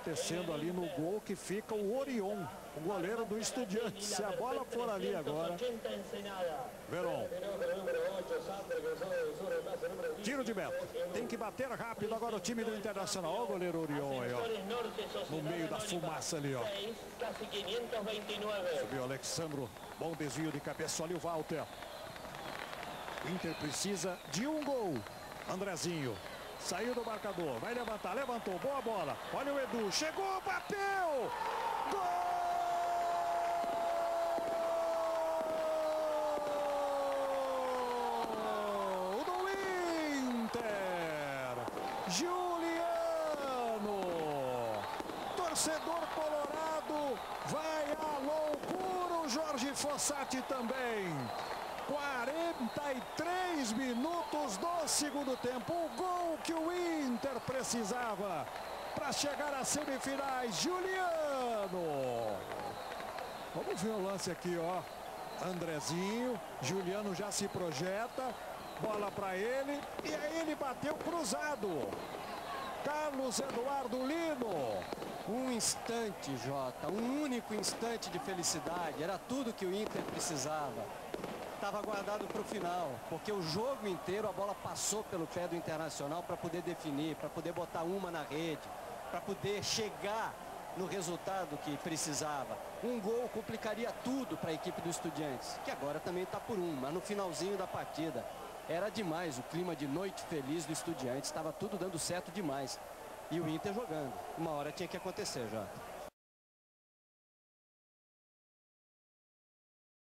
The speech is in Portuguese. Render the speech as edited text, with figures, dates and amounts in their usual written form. Acontecendo ali no gol que fica o Orion, o goleiro do Estudiantes. Se a bola for ali agora, Verón, tiro de meta, tem que bater rápido agora o time do Internacional. Olha o goleiro Orion aí, ó, no meio da fumaça ali, ó. Subiu o Alecsandro, bom desvio de cabeça, olha o Walter. O Inter precisa de um gol. Andrezinho saiu do marcador, vai levantar, levantou, boa bola, olha o Edu, chegou, bateu, gol do Inter, Giuliano, torcedor colorado, vai à loucura, o Jorge Fossati também. 43 minutos do segundo tempo, o gol que o Inter precisava para chegar às semifinais, Giuliano. Vamos ver o lance aqui, ó, Andrezinho, Giuliano já se projeta, bola para ele, e aí ele bateu cruzado. Carlos Eduardo Lino. Um instante, Jota, um único instante de felicidade, era tudo que o Inter precisava. Estava guardado para o final, porque o jogo inteiro a bola passou pelo pé do Internacional para poder definir, para poder botar uma na rede, para poder chegar no resultado que precisava. Um gol complicaria tudo para a equipe do Estudiantes, que agora também está por um, mas no finalzinho da partida era demais. O clima de noite feliz do Estudiantes, estava tudo dando certo demais. E o Inter jogando, uma hora tinha que acontecer já.